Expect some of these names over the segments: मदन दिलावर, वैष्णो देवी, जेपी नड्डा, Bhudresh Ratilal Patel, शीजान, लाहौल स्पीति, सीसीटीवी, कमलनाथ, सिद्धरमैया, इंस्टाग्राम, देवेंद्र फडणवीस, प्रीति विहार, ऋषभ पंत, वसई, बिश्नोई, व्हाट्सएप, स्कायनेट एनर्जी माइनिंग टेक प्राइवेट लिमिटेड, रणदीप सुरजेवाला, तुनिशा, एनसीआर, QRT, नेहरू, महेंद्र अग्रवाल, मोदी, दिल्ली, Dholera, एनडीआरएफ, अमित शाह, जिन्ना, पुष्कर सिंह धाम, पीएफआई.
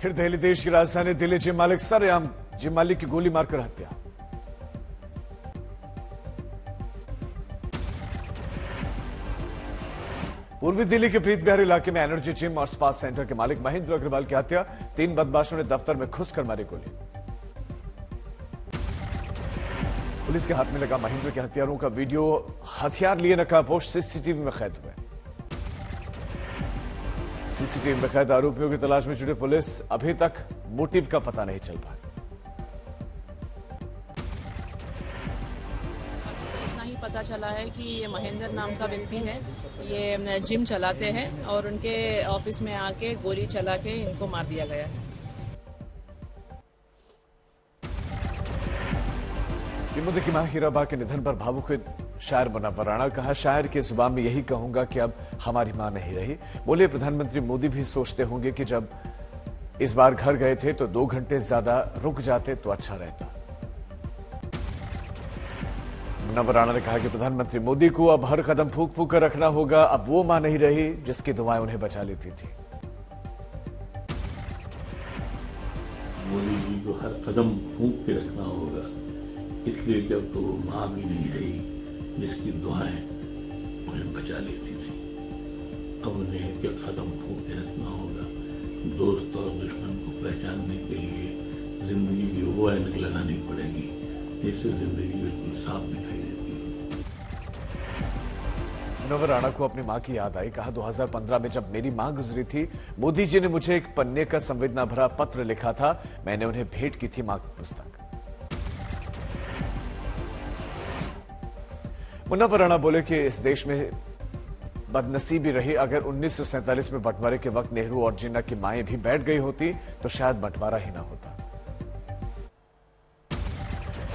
फिर दहली देश की राजधानी दिल्ली जिम मालिक की गोली मारकर हत्या। पूर्वी दिल्ली के प्रीति विहार इलाके में एनर्जी जिम और स्पा सेंटर के मालिक महेंद्र अग्रवाल की हत्या। 3 बदमाशों ने दफ्तर में घुसकर मारी गोली। पुलिस के हाथ में लगा महेंद्र के हथियारों का वीडियो। हथियार लिए नकाबपोश सीसीटीवी में कैद हुए। सीसीटीवी में कैद आरोपियों की तलाश में जुटे पुलिस, अभी तक मोटिव का पता नहीं चल पाया। इतना ही पता चला है कि ये महेंद्र नाम का व्यक्ति है, ये जिम चलाते हैं और उनके ऑफिस में आके गोली चला के इनको मार दिया गया है। मुद्दे की मां हीरा बा के निधन पर भावुक हुए शायर मुनव्वर राणा। कहा, शायर के जुबान में यही कहूंगा कि अब हमारी मां नहीं रही। बोले, प्रधानमंत्री मोदी भी सोचते होंगे कि जब इस बार घर गए थे तो 2 घंटे ज्यादा रुक जाते तो अच्छा रहता। मुनव्वर राणा ने कहा कि प्रधानमंत्री मोदी को अब हर कदम फूंक फूंक कर रखना होगा। अब वो मां नहीं रही जिसकी दुआएं उन्हें बचा लेती थी। मोदी जी को हर कदम फूंक के रखना होगा, इसलिए जब तो माँ भी नहीं रही जिसकी दुआएं उन्हें बचा लेती थी। अब उन्हें क्या कदम फूंक के रखना होगा। दोस्त और दुश्मन को पहचानने के लिए जिंदगी की वो ऐनक लगानी पड़ेगी जिससे जिंदगी बिल्कुल साफ दिखाई देती है। मुनव्वर राणा को अपनी माँ की याद आई। कहा, 2015 में जब मेरी माँ गुजरी थी, मोदी जी ने मुझे एक पन्ने का संवेदना भरा पत्र लिखा था। मैंने उन्हें भेंट की थी माँ की पुस्तक। मुनव्वर राणा बोले कि इस देश में बदनसीबी रही, अगर 1947 में बंटवारे के वक्त नेहरू और जिन्ना की मांएं भी बैठ गई होती तो शायद बंटवारा ही ना होता।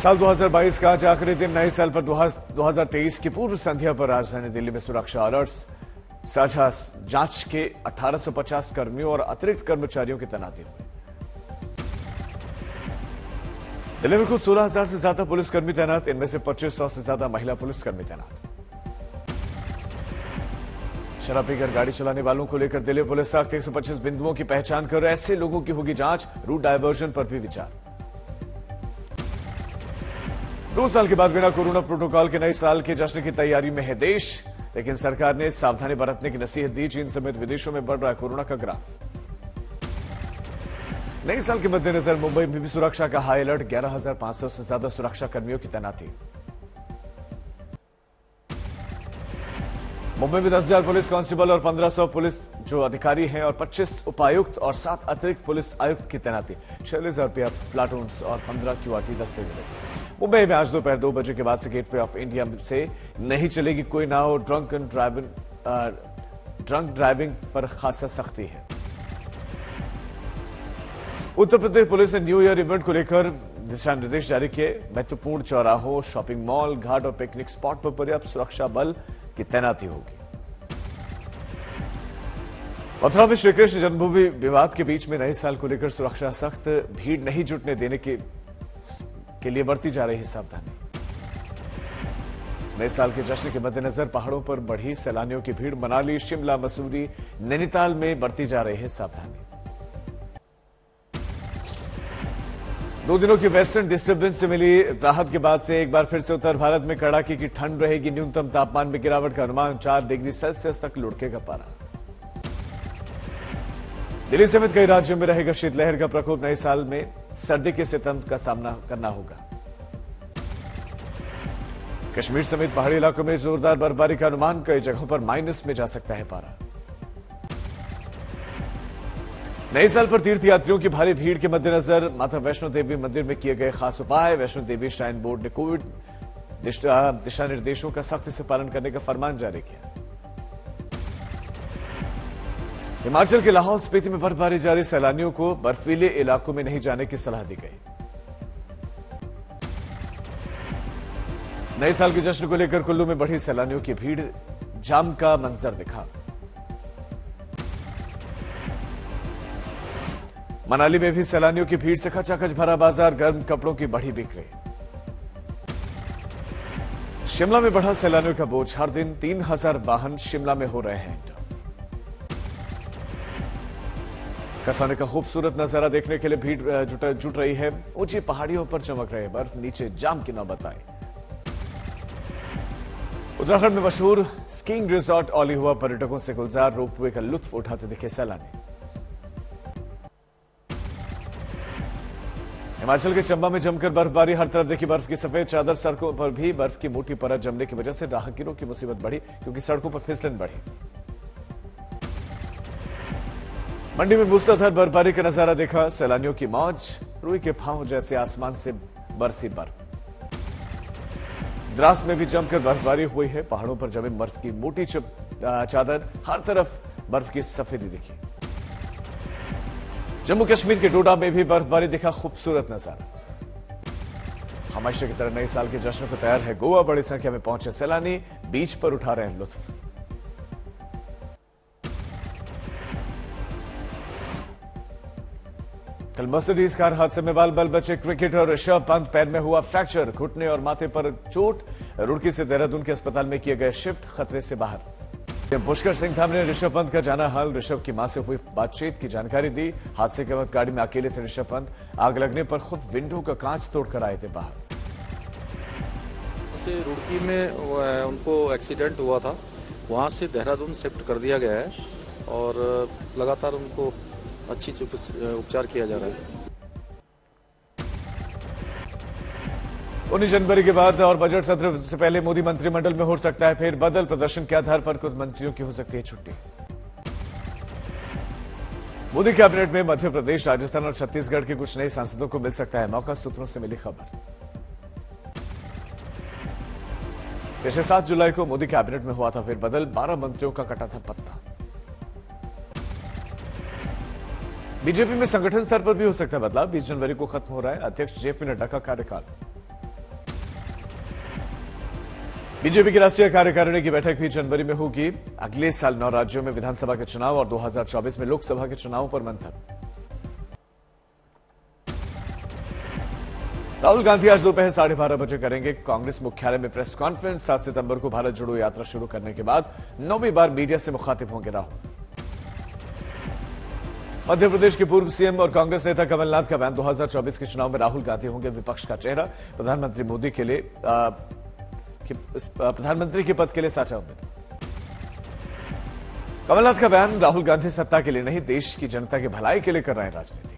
साल 2022 का आज आखिरी दिन। नए साल पर 2023 की पूर्व संध्या पर राजधानी दिल्ली में सुरक्षा अलर्ट, साझा जांच के 1850 कर्मियों और अतिरिक्त कर्मचारियों की तैनाती हुई। दिल्ली में कुल 16,000 से ज्यादा पुलिसकर्मी तैनात, इनमें से 2,500 से ज्यादा महिला पुलिसकर्मी तैनात। शराब पीकर गाड़ी चलाने वालों को लेकर दिल्ली पुलिस सख्त 125 बिंदुओं की पहचान कर ऐसे लोगों की होगी जांच। रूट डायवर्जन पर भी विचार। 2 साल के बाद बिना कोरोना प्रोटोकॉल के नए साल के जश्न की तैयारी में है देश, लेकिन सरकार ने सावधानी बरतने की नसीहत दी। चीन समेत विदेशों में बढ़ रहा कोरोना का ग्राफ। नए साल के मद्देनजर मुंबई में भी सुरक्षा का हाई अलर्ट। 11,500 से ज्यादा सुरक्षा कर्मियों की तैनाती। मुंबई में 10,000 पुलिस कांस्टेबल और 1,500 पुलिस जो अधिकारी हैं और 25 उपायुक्त और 7 अतिरिक्त पुलिस आयुक्त की तैनाती। 46 प्लाटून और 15 QRT दस्ते मिले। मुंबई में आज दोपहर 2 बजे के बाद से गेट वे ऑफ इंडिया से नहीं चलेगी कोई नाव। ड्रंक ड्राइविंग पर खासा सख्ती है। उत्तर प्रदेश पुलिस ने न्यू ईयर इवेंट को लेकर दिशा निर्देश जारी किए। महत्वपूर्ण चौराहों, शॉपिंग मॉल, घाट और पिकनिक स्पॉट पर पर्याप्त सुरक्षा बल की तैनाती होगी। मथुरा में श्री कृष्ण जन्मभूमि विवाद के बीच में नए साल को लेकर सुरक्षा सख्त, भीड़ नहीं जुटने देने के लिए बरती जा रही सावधानी। नए साल के जश्न के मद्देनजर पहाड़ों पर बढ़ी सैलानियों की भीड़। मनाली, शिमला, मसूरी, नैनीताल में बरती जा रही है सावधानी। 2 दिनों की वेस्टर्न डिस्टर्बेंस से मिली राहत के बाद से एक बार फिर से उत्तर भारत में कड़ाके की ठंड रहेगी। न्यूनतम तापमान में गिरावट का अनुमान। 4 डिग्री सेल्सियस तक लुढ़केगा पारा। दिल्ली समेत कई राज्यों में रहेगा शीतलहर का प्रकोप। नए साल में सर्दी के सितम का सामना करना होगा। कश्मीर समेत पहाड़ी इलाकों में जोरदार बर्फबारी का अनुमान। कई जगहों पर माइनस में जा सकता है पारा। नए साल पर तीर्थयात्रियों की भारी भीड़ के मद्देनजर माता वैष्णो देवी मंदिर में किए गए खास उपाय। वैष्णो देवी श्राइन बोर्ड ने कोविड दिशा निर्देशों का सख्ती से पालन करने का फरमान जारी किया। हिमाचल के लाहौल स्पीति में बर्फबारी जारी। सैलानियों को बर्फीले इलाकों में नहीं जाने की सलाह दी गई। नए साल के जश्न को लेकर कुल्लू में बढ़ी सैलानियों की भीड़। जाम का मंजर दिखा। मनाली में भी सैलानियों की भीड़ से खचाखच भरा बाजार। गर्म कपड़ों की बढ़ी बिक्री। शिमला में बढ़ा सैलानियों का बोझ। हर दिन 3,000 वाहन शिमला में हो रहे हैं। कसाने का खूबसूरत नजारा देखने के लिए भीड़ जुट रही है। ऊंची पहाड़ियों पर चमक रहे बर्फ, नीचे जाम की नौबत आई। उत्तराखंड में मशहूर स्कीइंग रिजॉर्ट ओली हुआ पर्यटकों से गुलजार, रोपवे का लुत्फ उठाते दिखे सैलानी। हिमाचल के चंबा में जमकर बर्फबारी, हर तरफ देखी बर्फ की सफेद चादर। सड़कों पर भी बर्फ की मोटी परत जमने की वजह से राहगीरों की मुसीबत बढ़ी, क्योंकि सड़कों पर फिसलन बढ़ी। मंडी में मूसलाधार बर्फबारी का नजारा देखा, सैलानियों की मौज, रुई के फाहों जैसे आसमान से बरसी बर्फ। द्रास में भी जमकर बर्फबारी हुई है, पहाड़ों पर जमे बर्फ की मोटी चादर, हर तरफ बर्फ की सफेदी दिखी। जम्मू कश्मीर के डोडा में भी बर्फबारी दिखा खूबसूरत नजारा। हमेशा की तरह नए साल के जश्न को तैयार है गोवा, बड़ी संख्या में पहुंचे सैलानी, बीच पर उठा रहे हैं लुत्फ। कल मर्सिडीज कार हादसे में बाल बाल बचे क्रिकेटर ऋषभ पंत, पैर में हुआ फ्रैक्चर, घुटने और माथे पर चोट। रुड़की से देहरादून के अस्पताल में किए गए शिफ्ट, खतरे से बाहर। पुष्कर सिंह धाम ने ऋषभ पंत का जाना हाल, ऋषभ की मां से हुई बातचीत की जानकारी दी। हादसे के वक्त गाड़ी में अकेले थे ऋषभ पंत, आग लगने पर खुद विंडो का कांच तोड़कर आए थे बाहर। रुड़की में उनको एक्सीडेंट हुआ था, वहां से देहरादून शिफ्ट कर दिया गया है और लगातार उनको अच्छी उपचार किया जा रहा है। 19 जनवरी के बाद और बजट सत्र से पहले मोदी मंत्रिमंडल में हो सकता है फिर बदल, प्रदर्शन के आधार पर कुछ मंत्रियों की हो सकती है छुट्टी। मोदी कैबिनेट में मध्य प्रदेश, राजस्थान और छत्तीसगढ़ के कुछ नए सांसदों को मिल सकता है मौका, सूत्रों से मिली खबर। पिछले 7 जुलाई को मोदी कैबिनेट में हुआ था फिर बदल, 12 मंत्रियों का कटा था पत्ता। बीजेपी में संगठन स्तर पर भी हो सकता है बदलाव, 20 जनवरी को खत्म हो रहा है अध्यक्ष जेपी नड्डा का कार्यकाल। बीजेपी की राष्ट्रीय कार्यकारिणी की बैठक भी जनवरी में होगी। अगले साल 9 राज्यों में विधानसभा के चुनाव और 2024 में लोकसभा के चुनावों पर मंथन। राहुल गांधी आज दोपहर 12:30 बजे करेंगे कांग्रेस मुख्यालय में प्रेस कॉन्फ्रेंस। 7 सितंबर को भारत जोड़ो यात्रा शुरू करने के बाद 9वीं बार मीडिया से मुखातिब होंगे राहुल। मध्य प्रदेश के पूर्व सीएम और कांग्रेस नेता कमलनाथ का बयान, 2024 के चुनाव में राहुल गांधी होंगे विपक्ष का चेहरा। प्रधानमंत्री मोदी के लिए प्रधानमंत्री के पद के लिए साझा उम्मीद। कमलनाथ का बयान, राहुल गांधी सत्ता के लिए नहीं देश की जनता की भलाई के लिए कर रहे हैं राजनीति।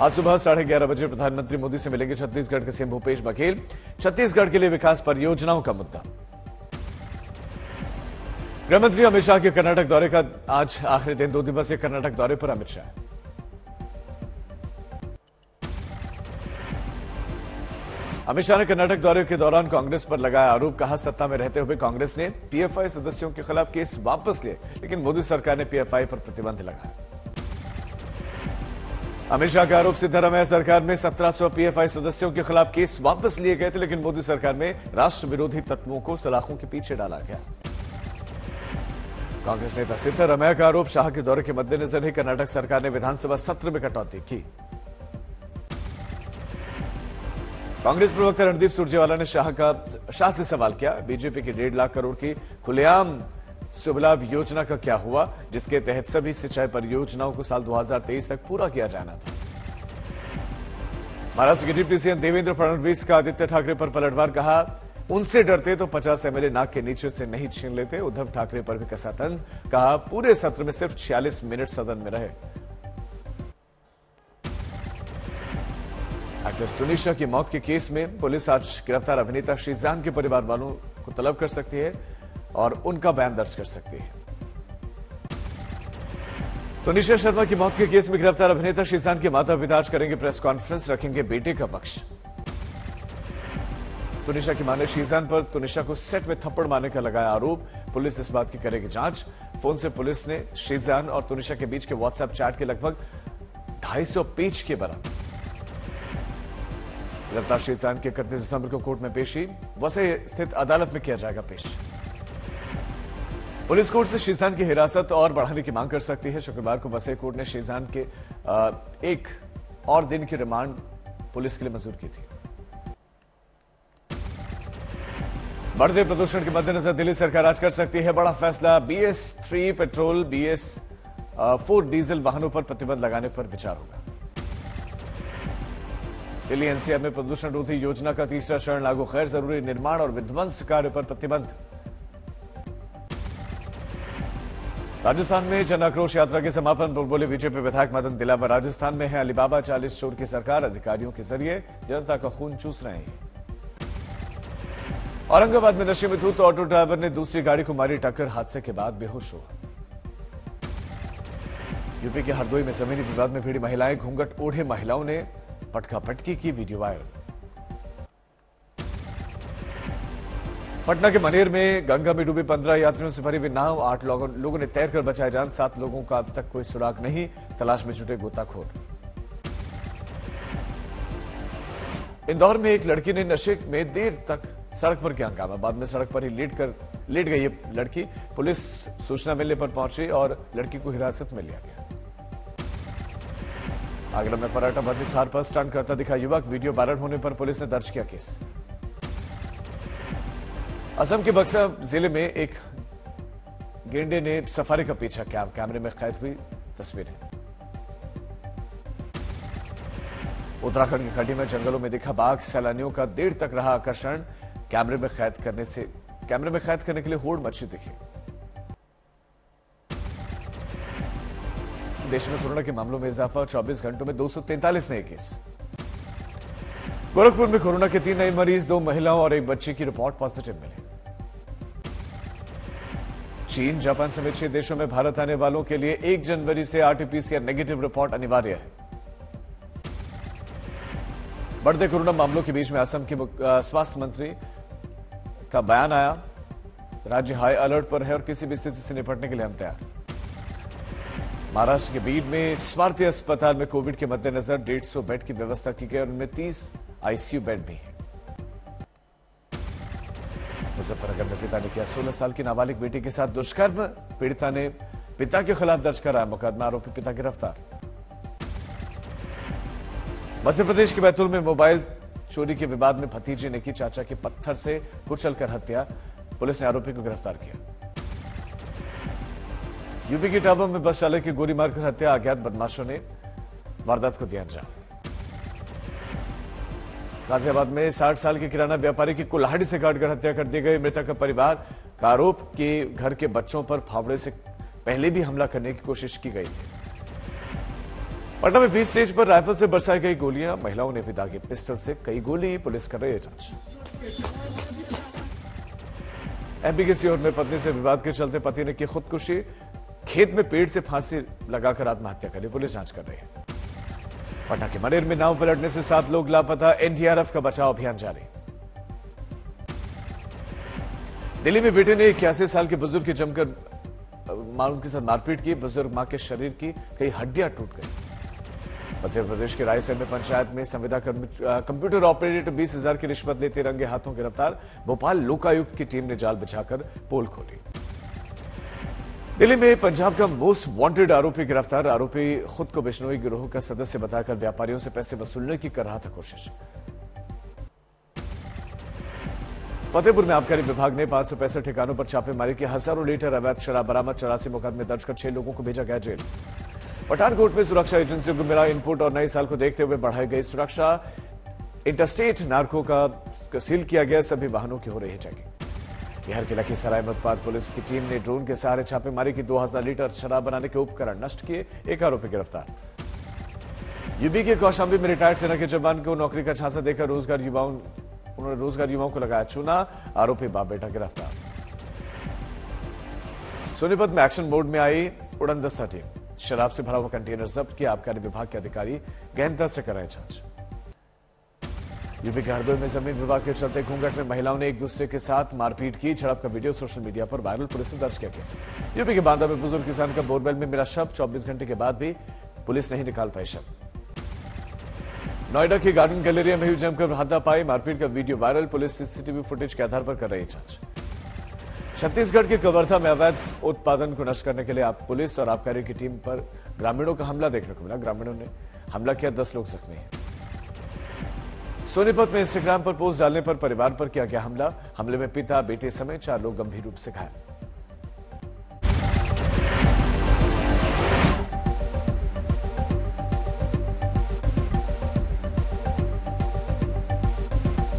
आज सुबह 11:30 बजे प्रधानमंत्री मोदी से मिलेंगे छत्तीसगढ़ के सीएम भूपेश बघेल, छत्तीसगढ़ के लिए विकास परियोजनाओं का मुद्दा। गृहमंत्री अमित शाह के कर्नाटक दौरे का आज आखिरी दिन, 2 दिवसीय कर्नाटक दौरे पर अमित शाह। अमित शाह ने कर्नाटक दौरे के दौरान कांग्रेस पर लगाया आरोप, कहा सत्ता में रहते हुए कांग्रेस ने पीएफआई सदस्यों के खिलाफ केस वापस लिए, लेकिन मोदी सरकार ने पीएफआई पर प्रतिबंध लगाया। अमित शाह का आरोप, सिद्धरमैया सरकार में 1700 पीएफआई सदस्यों के खिलाफ केस वापस लिए गए थे, लेकिन मोदी सरकार में राष्ट्र विरोधी तत्वों को सलाखों के पीछे डाला गया। कांग्रेस नेता सिद्धरमैया का आरोप, शाह के दौरे के मद्देनजर ही कर्नाटक सरकार ने विधानसभा सत्र में कटौती की। कांग्रेस प्रवक्ता रणदीप सुरजेवाला ने शाह से सवाल किया, बीजेपी की 1.5 लाख करोड़ की खुलेआम सुबलाभ योजना का क्या हुआ, जिसके तहत सभी सिंचाई परियोजनाओं को साल 2023 तक पूरा किया जाना था। महाराष्ट्र के डिप्टी सीएम देवेंद्र फडणवीस का आदित्य ठाकरे पर पलटवार, कहा उनसे डरते तो 50 एमएलए नाक के नीचे से नहीं छीन लेते। उद्धव ठाकरे पर भी कसा तंज, कहा पूरे सत्र में सिर्फ 46 मिनट सदन में रहे। एक्ट्रेस तुनिशा की मौत के केस में पुलिस आज गिरफ्तार अभिनेता शीजान के परिवार वालों को तलब कर सकती है और उनका बयान दर्ज कर सकती है। तुनिशा शर्मा की मौत के केस में गिरफ्तार अभिनेता शीजान के माता पिता आज करेंगे प्रेस कॉन्फ्रेंस, रखेंगे बेटे का पक्ष। तुनिशा की मां ने शीजान पर तुनिशा को सेट में थप्पड़ मारने का लगाया आरोप, पुलिस इस बात की करेगी जांच। फोन से पुलिस ने शीजान और तुनिशा के बीच के व्हाट्सएप चैट के लगभग 250 पेज के बराबर। गिरफ्तार शीजान के 31 दिसंबर को कोर्ट में पेशी, वसई स्थित अदालत में किया जाएगा पेश। पुलिस कोर्ट से शीजान की हिरासत और बढ़ाने की मांग कर सकती है। शुक्रवार को वसई कोर्ट ने शीजान के 1 और दिन की रिमांड पुलिस के लिए मंजूर की थी। बढ़ते प्रदूषण के मद्देनजर दिल्ली सरकार आज कर सकती है बड़ा फैसला, BS3 पेट्रोल, BS 4 डीजल वाहनों पर प्रतिबंध लगाने पर विचार होगा। दिल्ली एनसीआर में प्रदूषण रोधी योजना का तीसरा चरण लागू, गैर जरूरी निर्माण और विध्वंस कार्य पर प्रतिबंध। राजस्थान में जन आक्रोश यात्रा के समापन पर बोले बीजेपी विधायक मदन दिलावर, राजस्थान में है अलीबाबा 40 चोर की सरकार, अधिकारियों के जरिए जनता का खून चूस रहे हैं। औरंगाबाद में नशे में धूत ऑटो ड्राइवर ने दूसरी गाड़ी को मारी टक्कर, हादसे के बाद बेहोश हुआ। यूपी के हरदोई में जमीनी विवाद में भिड़ी महिलाएं, घूंघट ओढ़े महिलाओं ने पटका पटकी की वीडियो वायरल। पटना के मनेर में गंगा में डूबे 15 यात्रियों से भरी हुई नाव, 8 लोगों ने तैरकर बचाए जान, 7 लोगों का अब तक कोई सुराग नहीं, तलाश में जुटे गोताखोर। इंदौर में एक लड़की ने नशे में देर तक सड़क पर किया हंगामा, बाद में सड़क पर ही लेट गई लड़की, पुलिस सूचना मिलने पर पहुंची और लड़की को हिरासत में लिया गया। आगरा में पराठा भाजी कार पर स्टंट करता दिखा युवक, वीडियो वायरल होने पर पुलिस ने दर्ज किया केस। असम के बक्सा जिले में एक गेंडे ने सफारी का पीछा किया, कैमरे में कैद हुई तस्वीरें। उत्तराखंड की खाड़ी में जंगलों में दिखा बाघ, सैलानियों का देर तक रहा आकर्षण, कैमरे में कैद करने के लिए होड़ मची दिखी। देश में कोरोना के मामलों में इजाफा, 24 घंटों में 243 नए केस। गोरखपुर में कोरोना के 3 नए मरीज, 2 महिलाओं और 1 बच्चे की रिपोर्ट पॉजिटिव मिली। चीन, जापान समेत 6 देशों में भारत आने वालों के लिए 1 जनवरी से आरटीपीसीआर नेगेटिव रिपोर्ट अनिवार्य है। बढ़ते कोरोना मामलों के बीच में असम के स्वास्थ्य मंत्री का बयान आया, राज्य हाई अलर्ट पर है और किसी भी स्थिति से निपटने के लिए हम तैयार। महाराष्ट्र के बीड में स्वार्थी अस्पताल में कोविड के मद्देनजर 150 बेड की व्यवस्था की गई और उनमें 30 आईसीयू बेड भी हैं। मुजफ्फरनगर में पिता ने किया 16 साल की नाबालिग बेटी के साथ दुष्कर्म, पीड़िता ने पिता के खिलाफ दर्ज कराया मुकदमा, आरोपी पिता गिरफ्तार। मध्य प्रदेश के बैतूल में मोबाइल चोरी के विवाद में भतीजे ने की चाचा के पत्थर से कुचलकर हत्या, पुलिस ने आरोपी को गिरफ्तार किया। यूपी के टाबा में बस चालक की गोली मारकर हत्या, अज्ञात बदमाशों ने वारदात को दिया अंजाम। गाजियाबाद में 60 साल के किराना व्यापारी की कुल्हाड़ी से काटकर हत्या कर दी गई, मृतक का परिवार का आरोप के घर के बच्चों पर फावड़े से पहले भी हमला करने की कोशिश की गई थी। पटना में बीच स्टेज पर राइफल से बरसाई गई गोलियां, महिलाओं ने भी दागी पिस्टल से कई गोली, पुलिस कर रही है जांच। एमपी के सीहोर में पत्नी से विवाद के चलते पति ने की खुदकुशी, खेत में पेड़ से फांसी लगाकर आत्महत्या कर ली, पुलिस जांच कर रही है। पटना के मनेर में नाव पलटने से 7 लोग लापता, एनडीआरएफ का बचाव अभियान जारी। दिल्ली में बेटे ने 81 साल के बुजुर्ग की जमकर मां के साथ मारपीट की, बुजुर्ग मां के शरीर की कई हड्डियां टूट गई। मध्य प्रदेश के रायसेन में पंचायत में संविदा कंप्यूटर ऑपरेटर 20,000 की रिश्वत लेते रंगे हाथों गिरफ्तार, भोपाल लोकायुक्त की टीम ने जाल बिछाकर पोल खोली। दिल्ली में पंजाब का मोस्ट वांटेड आरोपी गिरफ्तार, आरोपी खुद को बिश्नोई गिरोह का सदस्य बताकर व्यापारियों से पैसे वसूलने की कर रहा था कोशिश। फतेहपुर में आबकारी विभाग ने 565 ठिकानों पर छापेमारी की, हजारों लीटर अवैध शराब बरामद, 84 मुकदमे दर्ज कर 6 लोगों को भेजा गया जेल। पठानकोट में सुरक्षा एजेंसियों को मिला इनपुट और नए साल को देखते हुए बढ़ाई गई सुरक्षा, इंटरस्टेट नार्को का सील किया गया, सभी वाहनों की हो रही है चेकिंग। बिहार के लखीसराय में उत्पाद पुलिस की टीम ने ड्रोन के सहारे छापेमारी की, 2000 लीटर शराब बनाने के उपकरण नष्ट किए, एक आरोपी गिरफ्तार। यूपी के कौशाम्बी में रिटायर्ड सेना के जवान को नौकरी का झांसा देकर रोजगार युवाओं को लगाया चूना, आरोपी बाप बेटा गिरफ्तार। सोनीपत में एक्शन मोड में आई उड़नदस्ता टीम, शराब से भरा हुआ कंटेनर जब्त किया, आबकारी विभाग के अधिकारी गहनता से कर रहे जांच। यूपी के हरदोई में जमीन विवाद के चलते घूंघट में महिलाओं ने एक दूसरे के साथ मारपीट की, झड़प का वीडियो सोशल मीडिया पर वायरल, पुलिस ने दर्ज किया केस। यूपी के बांदा में बुजुर्ग किसान का बोरवेल में मिला शव, 24 घंटे के बाद भी पुलिस नहीं निकाल पाई शव। नोएडा की गार्डन गैलेरिया में जमकर हाथापाई, मारपीट का video viral, police सीसीटीवी footage के आधार पर कर रही जांच। छत्तीसगढ़ के कवर्धा में अवैध उत्पादन को नष्ट करने के लिए पुलिस और आबकारी की टीम पर ग्रामीणों का हमला देखने को मिला, ग्रामीणों ने हमला किया, 10 लोग जख्मी हैं। सोनीपत में इंस्टाग्राम पर पोस्ट डालने पर परिवार पर किया गया हमला, हमले में पिता बेटे समेत 4 लोग गंभीर रूप से घायल।